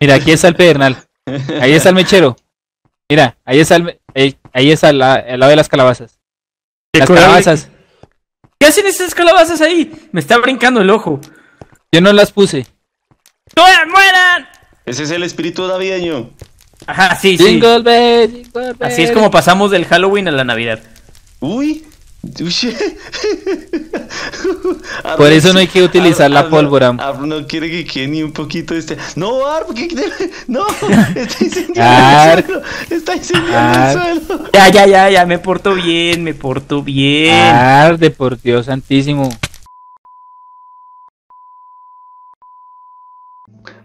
Mira, aquí está el pedernal. Ahí está el mechero. Mira, ahí está el... Ahí está al lado de las calabazas. Las calabazas. ¿Qué hacen esas calabazas ahí? Me está brincando el ojo. Yo no las puse. ¡Todas mueran! Ese es el espíritu navideño. Ajá, sí, sí. Jingle bell, jingle bell. Así es como pasamos del Halloween a la Navidad. Uy. Por eso no hay que utilizar la pólvora. No quiere que quede ni un poquito de este. No, Arp, no, está incendiando el suelo. Está incendiando el suelo. Ya, me porto bien, me porto bien. Arde, por Dios santísimo.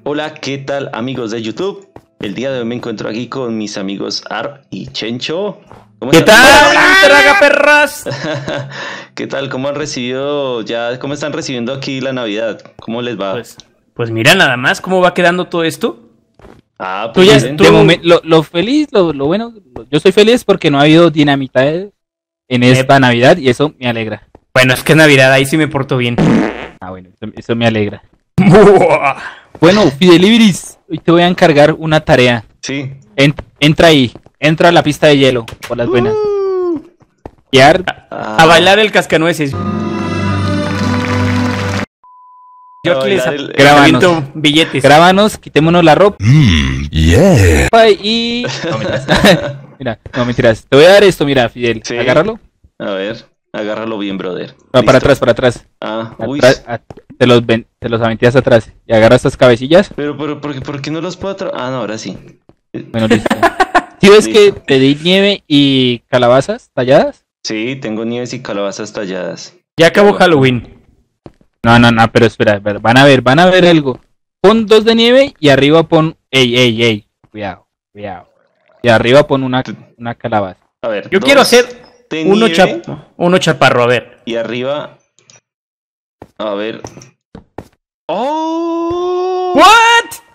Hola, ¿qué tal, amigos de YouTube? El día de hoy me encuentro aquí con mis amigos Arp y Chencho. ¿Qué tal, traga perras? ¿Qué tal? ¿Cómo han recibido ya? ¿Cómo están recibiendo aquí la Navidad? ¿Cómo les va? Pues mira nada más cómo va quedando todo esto. Ah, pues tú ya, tú... lo feliz, lo bueno, yo soy feliz porque no ha habido dinamita en esta Navidad y eso me alegra. Bueno, es que es Navidad, ahí sí me porto bien. Ah, bueno, eso me alegra. Bueno, Fidelibiris, hoy te voy a encargar una tarea. Sí. Entra ahí. Entra a la pista de hielo, por las buenas. Y a bailar el cascanueces. Yo aquí les aviento billetes. Grábanos, quitémonos la ropa. Y... No, mentiras. Mira, no, mentiras. Te voy a dar esto, mira, Fidel. Sí. Agárralo. A ver, agárralo bien, brother. No, para atrás, para atrás. Ah, uy. Te los aventías atrás. Y agarras estas cabecillas. Pero, ¿por qué no los puedo atrás? Ah, no, ahora sí. Bueno, listo. ¿Sí ves que te di nieve y calabazas talladas? Sí, tengo nieves y calabazas talladas. Ya acabó Halloween. No, pero espera, van a ver algo. Pon 2 de nieve y arriba pon... Ey, cuidado. Y arriba pon una calabaza. A ver, yo quiero hacer uno chaparro, a ver. Y arriba... A ver... ¡Oh! ¿What?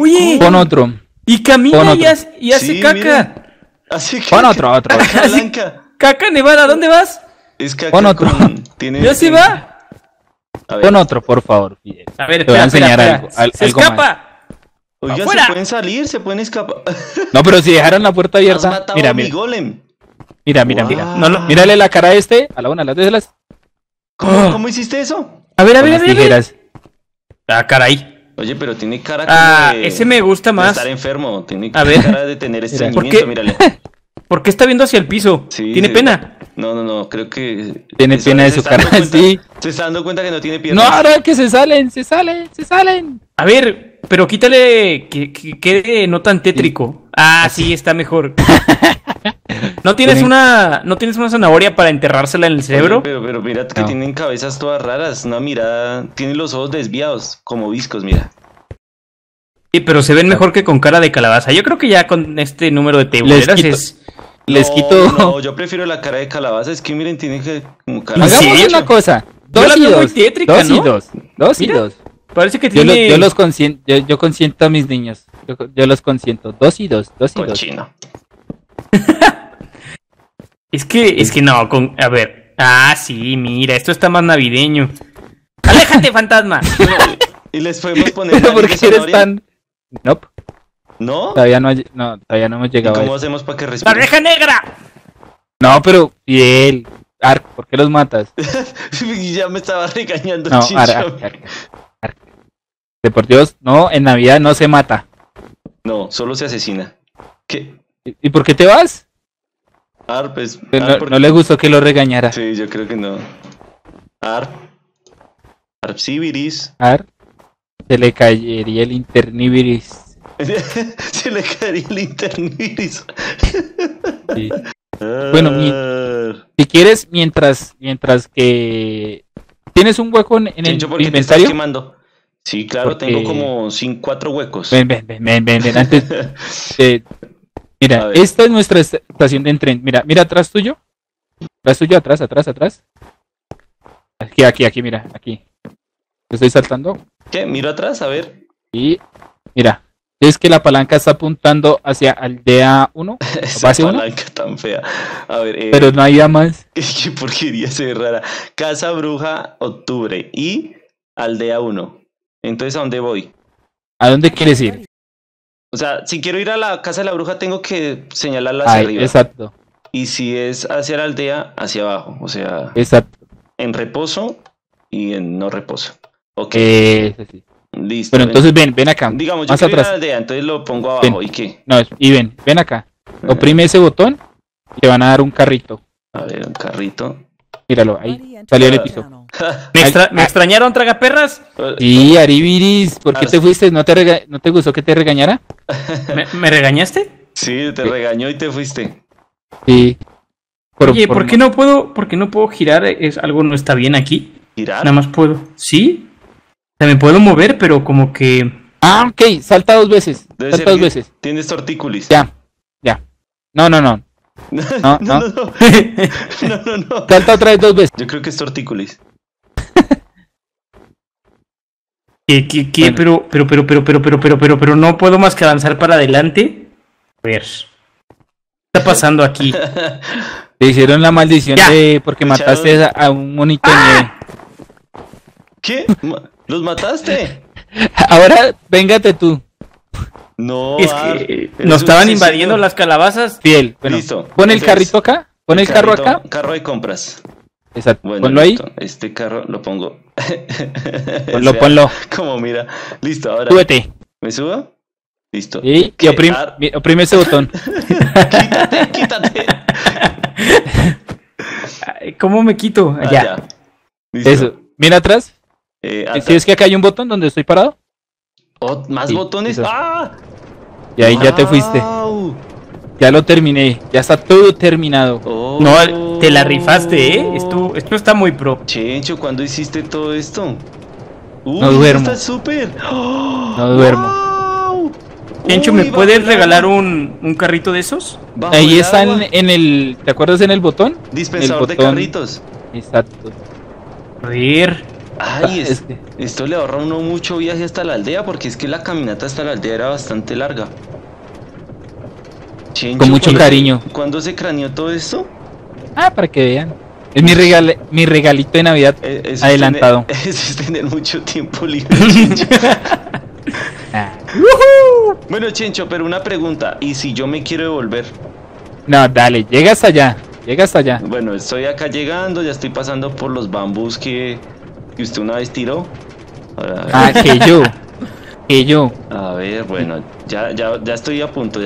Oye, pon otro. Y camina otro. Y hace sí, caca. Mira. Así que pon otro. Caca blanca. Caca nevada, ¿dónde vas? Es caca. Pon otro. ¿Ya se va? A ver. Pon otro, por favor. A ver, te voy a enseñar algo. Se algo escapa. Más. Oiga, se pueden salir, se pueden escapar. No, pero si dejaron la puerta abierta. Mira, mi golem. Mira. Wow. No, mírale la cara a este. A la una, a las dos, a las. ¿Cómo hiciste eso? A ver. Tijeras. Ah, caray. Oye, pero tiene cara como de, ese me gusta más. Estar enfermo, tiene cara de tener estreñimiento, mírale. ¿Por qué está viendo hacia el piso? Sí, tiene pena. No, creo que... Tiene pena de su cara, sí. Se está dando cuenta que no tiene piernas. No, ahora que se salen. A ver, pero quítale que quede no tan tétrico. Sí. Ah, así. Sí, está mejor. ¿No tienes una zanahoria para enterrársela en el cerebro? Oye, pero mira que tienen cabezas todas raras, una mirada... Tienen los ojos desviados, como viscos, mira. Sí, pero se ven mejor que con cara de calabaza. Yo creo que ya con este número de teboleras les quito... No, yo prefiero la cara de calabaza, es que miren, tienen que... Como cara... Hagamos una cosa. Dos y dos. Parece que tiene... Yo consiento a mis niños. Yo los consiento. 2 y 2. Cochino. Es que no, a ver. Ah, sí, mira, esto está más navideño. ¡Aléjate, fantasma! Y les podemos poner... ¿Pero por qué eres tan...? Nope. ¿No? Todavía no hemos llegado. ¿Y cómo hacemos para que respire? ¡La reja negra! No, pero... Fidel, Ark, ¿por qué los matas? Ya me estaba regañando. No, Ark. Por Dios, no, en Navidad no se mata. No, solo se asesina. ¿Qué...? ¿Y por qué te vas? Arp, no le gustó que lo regañara. Sí, yo creo que no. Arp, Sibiris. Arp, se le caería el internibiris. Se le caería el internibiris. Sí. Bueno, si quieres, mientras que... ¿Tienes un hueco en el inventario? Te estás quemando. Sí, claro, tengo como 4 huecos. Ven, antes... Mira, esta es nuestra estación de tren. Mira atrás tuyo. Atrás. Aquí, mira, aquí. Te estoy saltando. ¿Qué? Miro atrás, a ver. Y mira, Es que la palanca está apuntando hacia aldea 1. Esa base palanca 1? Tan fea. A ver, pero no hay más. Qué porquería, se ve rara. Casa Bruja, Octubre y aldea 1. Entonces, ¿a dónde voy? ¿A dónde quieres ir? O sea, si quiero ir a la Casa de la Bruja, tengo que señalarla hacia arriba. Exacto. Y si es hacia la aldea, hacia abajo. O sea, exacto. En reposo y en no reposo. Ok. Sí. Listo. Pero entonces ven acá. Digamos, yo quiero ir a la aldea, entonces lo pongo abajo. Ven. ¿Y qué? No, y ven acá. Oprime ese botón y te van a dar un carrito. A ver, un carrito. Míralo, ahí salió el episodio. ¿Me extrañaron, tragaperras? Sí, Aribiris, ¿por qué te fuiste? ¿No te gustó que te regañara? ¿Me regañaste? Sí, te regañó y te fuiste. Sí. Oye, ¿por qué no puedo girar? Algo no está bien aquí. ¿Girar? Nada más puedo. ¿Sí? Me puedo mover, pero como que... Ah, ok, salta dos veces. Salta dos veces. Tienes tortícolis. Ya. No. No. Salta otra vez dos veces. Yo creo que es tortícolis. ¿Qué? Bueno. Pero no puedo más que avanzar para adelante. A ver. ¿Qué está pasando aquí? Te hicieron la maldición de... Porque mataste a un monito. ¿Qué? ¿Los mataste? Ahora, véngate tú. No, es que nos estaban invadiendo las calabazas. Fiel, bueno, listo. Pon el carrito acá. Pon el carro acá. Carro de compras. Exacto. Bueno, ponlo ahí. Este carro lo pongo. Ponlo, o sea, ponlo. Como mira. Listo, ahora. Súbete. ¿Me subo? Listo. Y oprime ese botón. Quítate. ¿Cómo me quito? Allá. Listo. Eso. Mira atrás. Si es que acá hay un botón donde estoy parado. ¿Más botones? ¡Ah! Y ahí ya te fuiste. Ya lo terminé. Ya está todo terminado. No, te la rifaste, ¿eh? Esto está muy pro. Chencho, ¿cuándo hiciste todo esto? No duermo. Está súper. No duermo. Wow. Chencho, ¿me puedes regalar un carrito de esos? Ahí están en el... ¿Te acuerdas en el botón? Dispensador de carritos. Exacto. A ver... Ay, esto le ahorra a uno mucho viaje hasta la aldea, porque es que la caminata hasta la aldea era bastante larga. Chencho, con mucho cariño. ¿Cuándo se craneó todo esto? Ah, para que vean. Es mi regalito de Navidad adelantado. Eso es tener mucho tiempo libre, Chencho. Bueno, Chencho, pero una pregunta. ¿Y si yo me quiero devolver? No, dale, llegas allá. Bueno, estoy acá llegando, ya estoy pasando por los bambús que usted una vez tiró. Ahora, que yo. A ver, bueno, ya estoy a punto,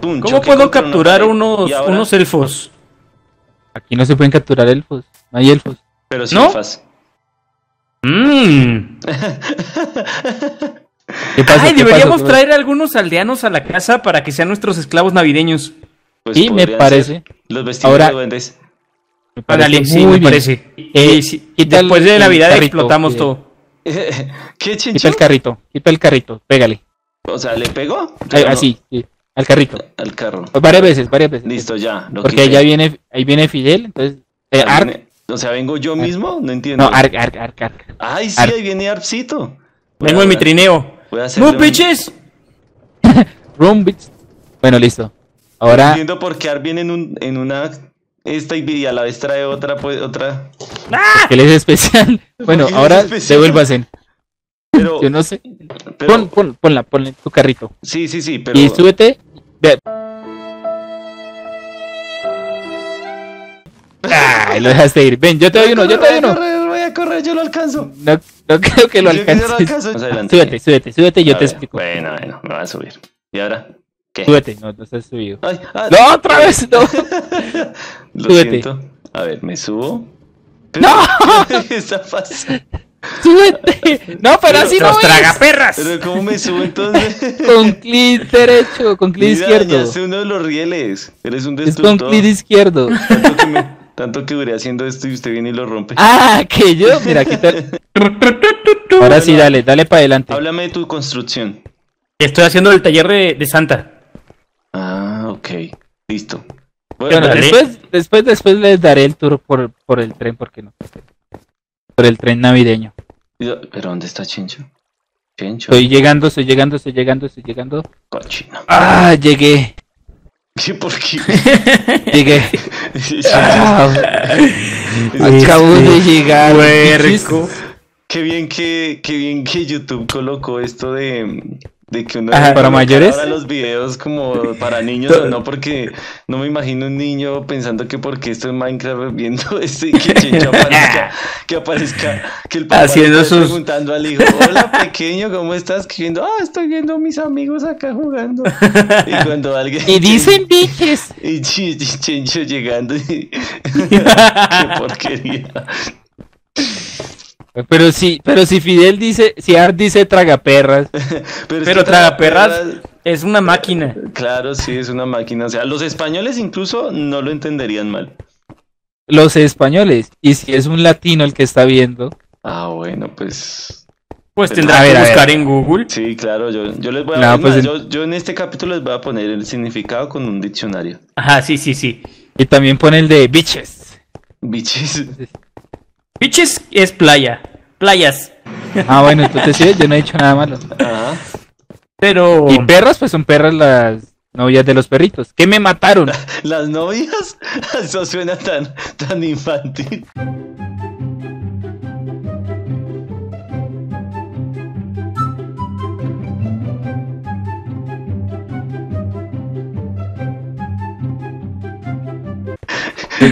Puncho, ¿cómo puedo capturar unos elfos? Aquí no se pueden capturar elfos, no hay elfos. Pero sí, ¿no? Elfas. ¿Qué pasó? Ay, deberíamos traer a algunos aldeanos a la casa para que sean nuestros esclavos navideños. Pues sí, me parece. Los vestidos de duendes. Ándale, sí, me parece. Después de Navidad explotamos todo. ¿Qué, Chencho? Quita el carrito, pégale. O sea, ¿le pegó? Así, sí, al carrito. Al carro. Varias veces. Listo, ya. Porque ahí viene Fidel, entonces... O sea, ¿vengo yo mismo? No entiendo. No, Arc. Ay, sí, ahí viene Arpcito. Vengo en mi trineo. ¡No, bitches! Room, bitch. Bueno, listo. Ahora... No entiendo por qué Arp viene en una... Esta y a la vez trae otra. ¡Ah! Él es especial. Bueno, ahora devuélvase. Pero yo no sé. Pero... Ponla en tu carrito. Sí, pero. Y súbete. Ve. Ay, lo dejaste ir. Ven, yo te doy uno. Voy a correr, yo lo alcanzo. No creo que lo alcances. Súbete, yo te explico. Bueno, me va a subir. ¿Y ahora? ¿Qué? Súbete, no se ha subido. ¡No, otra vez! ¡No! Lo siento. A ver, me subo. Pero... ¡No! Está fácil. ¡Súbete! ¡No, pero así no es! ¡Tragaperras! ¿Pero cómo me subo entonces? Con clic derecho, con clic izquierdo. Dañaste uno de los rieles. Eres un destructor. Es con clic izquierdo. Tanto que duré haciendo esto y usted viene y lo rompe. ¡Ah, que yo! Mira, aquí está. Ahora sí, dale para adelante. Háblame de tu construcción. Estoy haciendo el taller de Santa. Ah, ok. Listo. Bueno, después les daré el tour por el tren, porque no. Por el tren navideño. ¿Pero dónde está Chencho? Chencho. Estoy llegando. Cochino. ¡Ah! Llegué. ¿Qué por qué? Llegué. Acabo de llegar. Puerco. Qué bien que YouTube colocó esto de que uno para mayores ahora los videos como para niños o no, porque no me imagino un niño pensando que porque esto es Minecraft viendo este que Chencho aparezca que el papá haciendo sus... preguntando al hijo, hola pequeño, ¿cómo estás? Que viendo, estoy viendo a mis amigos acá jugando. Y cuando alguien y dicen biches y Chencho llegando y... qué porquería. Pero si Fidel dice, si Art dice tragaperras, pero tragaperras es una máquina. Claro, sí, es una máquina. O sea, los españoles incluso no lo entenderían mal. Los españoles, y si es un latino el que está viendo. Ah, bueno, pues tendrá que buscar en Google. Sí, claro, yo les voy a poner, yo en este capítulo les voy a poner el significado con un diccionario. Ajá, sí. Y también pone el de bitches. Bitches. Beaches es playa. Playas. Ah, bueno, entonces sí, yo no he dicho nada malo. Ajá. Pero... Y perros, pues son perras las novias de los perritos. ¿Qué me mataron? ¿Las novias? Eso suena tan infantil. Que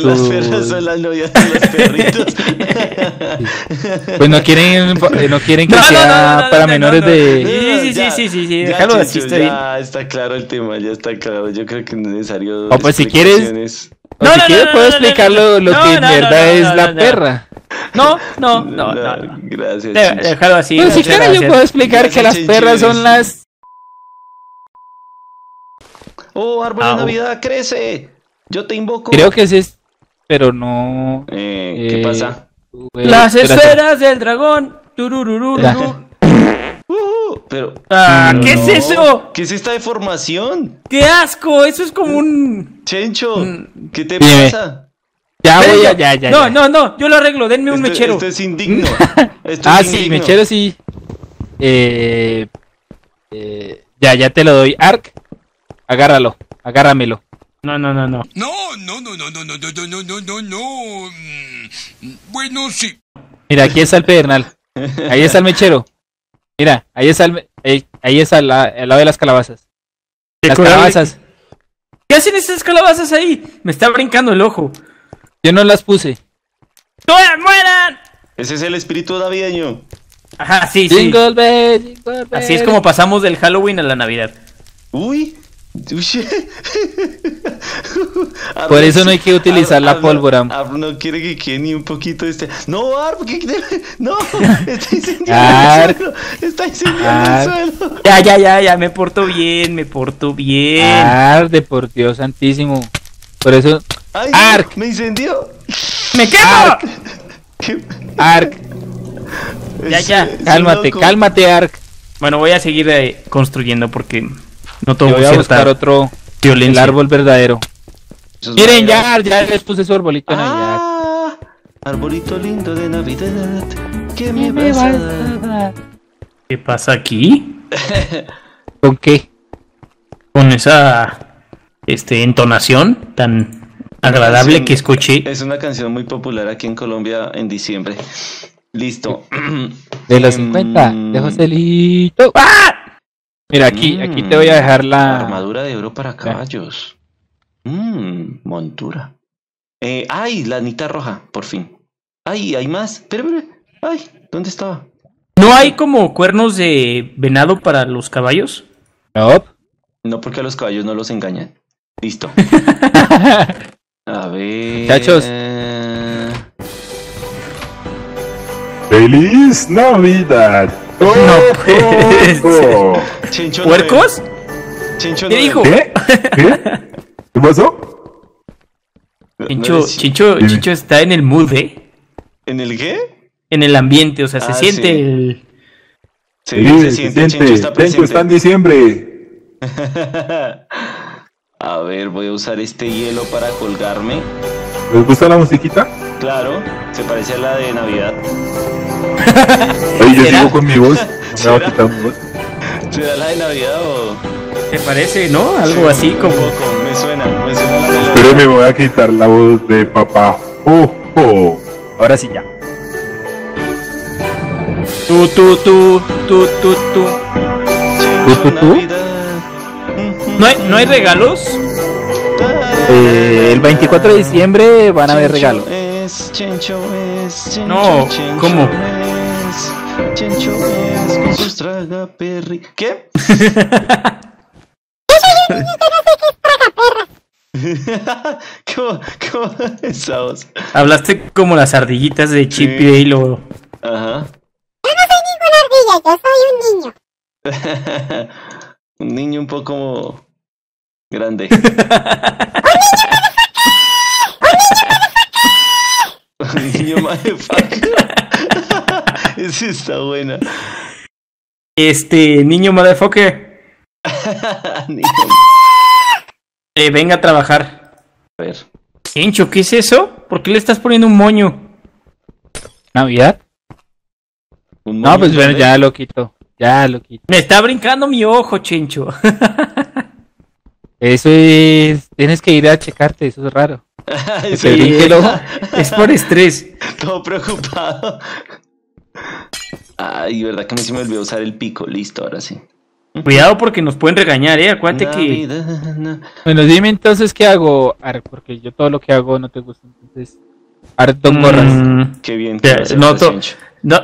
las perras son las novias de los perritos. Pues no quieren que sea para menores de... Sí. Déjalo así. Ya está claro el tema, ya está claro. Yo creo que no es necesario. O pues si quieres... Si quieres puedo explicar lo que en verdad es la perra. No. Gracias. Déjalo así. Pero si quieres yo puedo explicar que las perras son las... ¡Oh, árbol de Navidad, crece! Yo te invoco. Creo que ese es, pero no. ¿Qué pasa? Las esferas del dragón. Pero. ¿Qué es eso? ¿Qué es esta deformación? ¡Qué asco! Eso es como un. Chencho, ¿qué te pasa? Ya. No. Yo lo arreglo. Denme un mechero. Esto es indigno. Sí, mechero sí. Ya te lo doy. Ark, agárramelo. No. No. Bueno, sí. Mira, aquí está el pedernal. Ahí está el mechero. Mira, ahí está al lado de las calabazas. Las calabazas. ¿Qué hacen estas calabazas ahí? Me está brincando el ojo. Yo no las puse. ¡Todas mueran! Ese es el espíritu navideño. Ajá, sí. Jingle bell, jingle bell. Así es como pasamos del Halloween a la Navidad. Uy. Por eso no hay que utilizar la pólvora. Arp no quiere que quede ni un poquito No, Arp, no, está incendiando el suelo. Ya, me porto bien. Arp, por Dios santísimo. Por eso... Arp, me incendió. ¡Me quemo! Arp. Ya. Cálmate, Arp. Bueno, voy a seguir construyendo porque... No te voy a buscar otro violencia. El árbol verdadero. Miren, ya les puse su arbolito en Navidad. Arbolito lindo de Navidad. ¿Qué me vas a dar? ¿Qué pasa aquí? ¿Con qué? Con esa entonación tan agradable que escuché. Es una canción muy popular aquí en Colombia en diciembre. Listo. De los 50, de Joselito. Mira, aquí te voy a dejar la... Armadura de oro para caballos. Montura. ¡Ay! La anita roja, por fin. ¡Ay! ¿Hay más? Espera. ¡Ay! ¿Dónde estaba? ¿No hay como cuernos de venado para los caballos? No. No, porque a los caballos no los engañan. Listo. A ver... Muchachos. ¡Feliz Navidad! No. ¿Puercos? Chencho, ¿qué dijo? ¿Qué pasó? Chencho está en el mood, ¿eh? ¿En el qué? En el ambiente, o sea, se siente el... Sí, se siente. Chencho está presente. Chencho está en diciembre. A ver, voy a usar este hielo para colgarme. ¿Les gusta la musiquita? Claro, se parece a la de Navidad. Oye, yo sigo con mi voz. Me va a quitar mi voz. ¿Será la de Navidad o...? ¿Te parece, no? Algo así como... Me suena la de... Pero me voy a quitar la voz de papá. ¡Ojo! Ahora sí ya. ¿Tú? ¿No hay regalos? El 24 de diciembre van a haber regalos. No, ¿cómo? ¿Qué? ¿Cómo esa voz? Hablaste como las ardillitas de Chip y Dale. Ajá. Yo no soy ninguna ardilla, yo soy un niño. Un niño un poco grande. ¡Un niño motherfucker! ¡Un niño motherfucker! Esa está buena. Niño motherfucker. Venga a trabajar. A ver. Chencho, ¿qué es eso? ¿Por qué le estás poniendo un moño? ¿Navidad? ¿Un moño? No, pues bueno, ya lo quito. Ya lo quito. Me está brincando mi ojo, Chencho. Eso es... Tienes que ir a checarte, eso es raro. Sí, es por estrés. Todo preocupado. Ay, verdad que a mí se me olvidó usar el pico. Listo, ahora sí. Cuidado porque nos pueden regañar, acuérdate que... Bueno, dime entonces qué hago, Art, porque yo todo lo que hago no te gusta, entonces... Art, don gorras. Qué bien que noto... No,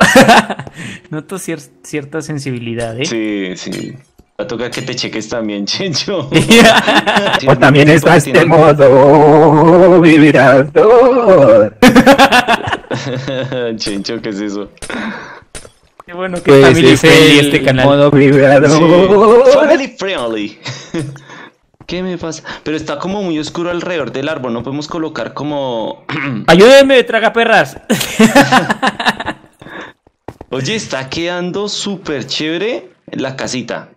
noto cierta sensibilidad, Sí. Va a tocar que te cheques también, Chencho. Sí, o también está este modo vibrador. Chencho, ¿qué es eso? Qué bueno que también es este canal. Modo vibrador. Sí. Family friendly. ¿Qué me pasa? Pero está como muy oscuro alrededor del árbol, no podemos colocar como... ¡Ayúdenme, tragaperras! Oye, está quedando súper chévere la casita.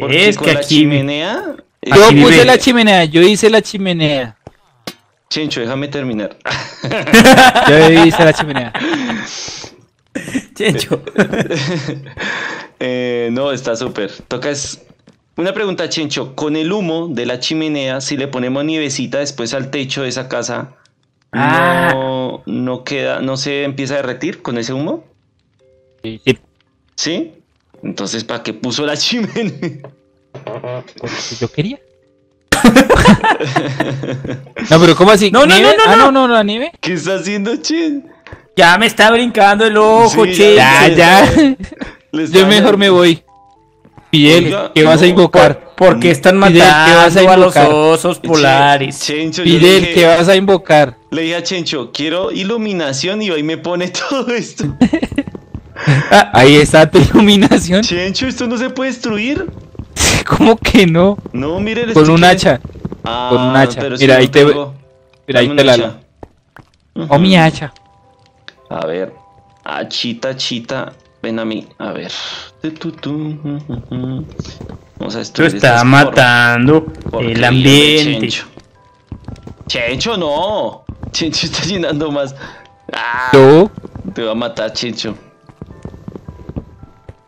Porque es que aquí... la chimenea... Yo puse la chimenea, yo hice la chimenea. Chencho, déjame terminar. Yo hice la chimenea. Chencho. No, está súper. Una pregunta, Chencho, con el humo de la chimenea, si le ponemos nievecita después al techo de esa casa, ¿no se empieza a derretir con ese humo? Sí. ¿Sí? Entonces, ¿para qué puso la chimenea? Porque yo quería. No, pero ¿cómo así? No, la nieve. ¿Qué está haciendo, Chen? Ya me está brincando el ojo, Chen. Ya. Yo mejor me voy. Fidel, ¿qué vas a invocar? Porque están matando a los osos polares. Fidel, ¿qué vas a invocar? Le dije a Chencho, quiero iluminación y hoy me pone todo esto. Ahí está tu iluminación. Chencho, ¿esto no se puede destruir? ¿Cómo que no? No, miren. Con un hacha. Con un hacha. Mira, ahí te veo. Mira, ahí te la... O mi hacha. A ver. Hachita. Ven a mí, a ver. Vamos a estudiar. Tú está matando el ambiente. Chencho, no. Chencho está llenando más. ¿Tú? Te va a matar, Chencho.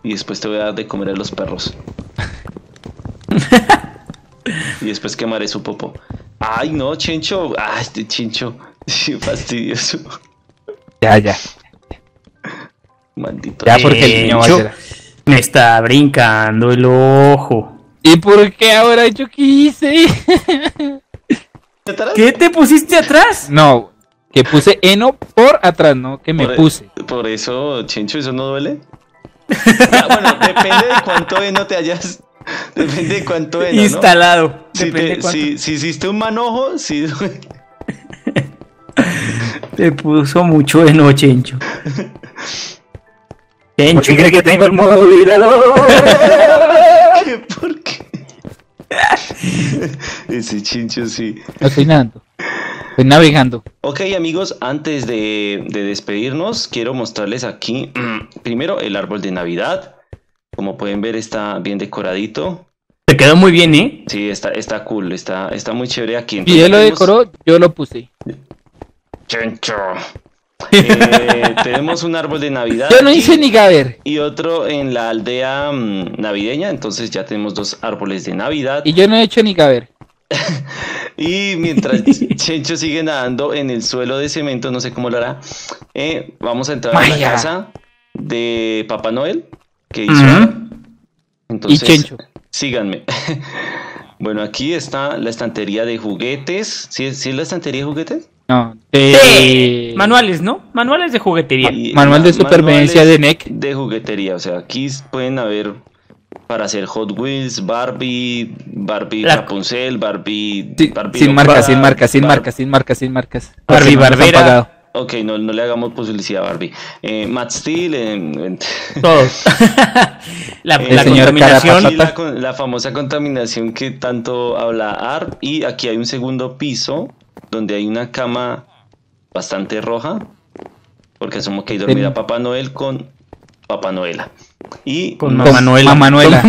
Y después te voy a dar de comer a los perros. Y después quemaré su popo. Ay, no, Chencho. Ay, este Chencho. Fastidioso. Ya. Maldito. Ya, porque el niño va a ser... Me está brincando el ojo. ¿Y por qué ahora yo qué hice? ¿Qué te pusiste atrás? No, que puse eno por atrás, no, que me puse. Por eso, Chencho, ¿eso no duele? Bueno, depende de cuánto eno te hayas... Depende de cuánto eno, ¿no? Instalado. Si hiciste un manojo, sí duele. Te puso mucho eno, Chencho. ¿Por qué crees que tengo el modo vibrador? ¿Por qué? Ese Chencho sí. No estoy nadando. Estoy navegando. Ok, amigos, antes de despedirnos, quiero mostrarles aquí primero el árbol de Navidad. Como pueden ver, está bien decoradito. Te quedó muy bien, ¿eh? Sí, está cool, está muy chévere aquí. Y él lo decoró, yo lo puse. Chencho. Tenemos un árbol de Navidad. Yo no hice ni caber. Y otro en la aldea navideña. Entonces ya tenemos dos árboles de Navidad. Y yo no he hecho ni caber. Y mientras Chencho sigue nadando en el suelo de cemento, no sé cómo lo hará, vamos a entrar a la casa de Papá Noel que hizo. Entonces, y Chencho, síganme. Bueno, aquí está la estantería de juguetes. ¿Sí es la estantería de juguetes? No, de... manuales, ¿no? Manuales de juguetería. Manual de supervivencia de NEC. De juguetería, o sea, aquí pueden haber para hacer Hot Wheels, Barbie Rapunzel, Barbie sin marcas, sin marcas. Barbie Barbera. Ok, no le hagamos publicidad a Barbie. Matt Steel, todos. La contaminación. La famosa contaminación que tanto habla Arp. Y aquí hay un segundo piso donde hay una cama bastante roja, porque asumo que hay dormida Papá Noel con Papá Noela. Y con Mamá Noela.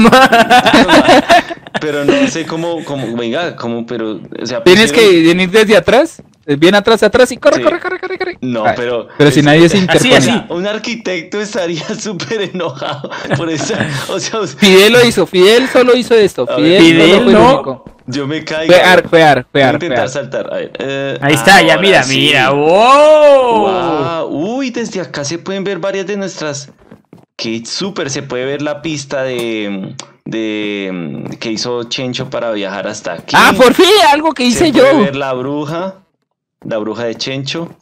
Pero no sé cómo venga, pero... O sea, tienes que venir desde atrás, bien atrás y corre, sí. corre. No, pero... Pero si nadie se interpone. Así. Un arquitecto estaría súper enojado por eso. O sea, Fidel lo hizo, Fidel solo hizo esto. Fidel fue no... único. Yo me caigo. Voy a intentar saltar. A ver. Ahí está, ya mira, sí. Mira. ¡Wow! Uy, desde acá se pueden ver varias de nuestras. ¡Qué súper! Se puede ver la pista de que hizo Chencho para viajar hasta aquí. ¡Ah, por fin! Algo que hice yo. Se puede ver la bruja. La bruja de Chencho.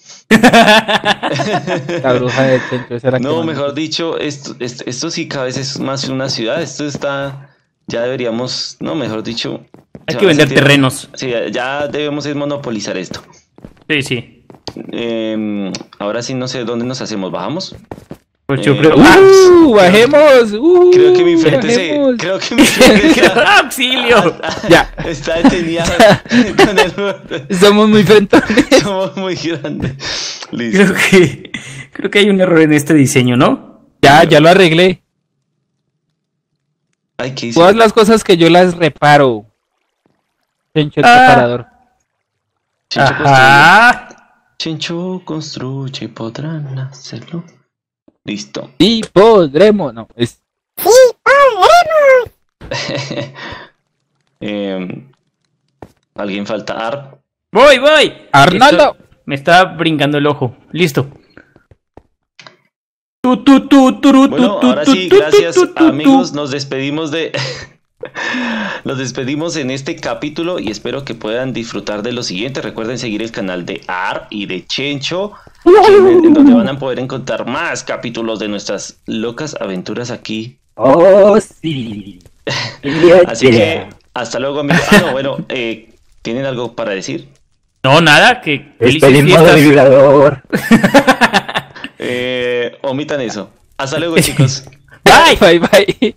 La bruja de Chencho. Esa era no, mejor dicho, esto sí cada vez es más una ciudad. Esto está... Ya deberíamos... No, mejor dicho... Hay que vender terrenos. Sí, ya debemos monopolizar esto. Sí, sí. Ahora sí no sé dónde nos hacemos. ¿Bajamos? Pues yo creo... ¡Bajemos! Creo que mi frente se... Creo que mi frente se... ¡Auxilio! Ya. Está detenida. Somos muy frentones. Somos muy grandes. Listo. Creo que hay un error en este diseño, ¿no? Ya lo arreglé. Ay, ¿qué hice? Todas las cosas que yo las reparo. Chencho el preparador. Chencho construye y podrán hacerlo. Listo. Y podremos. No, es. ¡Sí, podremos! ¿Alguien falta? Arp. ¡Voy! ¡Arnaldo! Me está brincando el ojo. Listo. Bueno, ahora sí, gracias amigos, nos despedimos en este capítulo y espero que puedan disfrutar de lo siguiente. Recuerden seguir el canal de Arp y de Chencho, en donde van a poder encontrar más capítulos de nuestras locas aventuras aquí. Oh, sí. Así que hasta luego amigos. Bueno, ¿tienen algo para decir? No, nada, que felices de vibrador. Omitan eso. Hasta luego, chicos. Bye.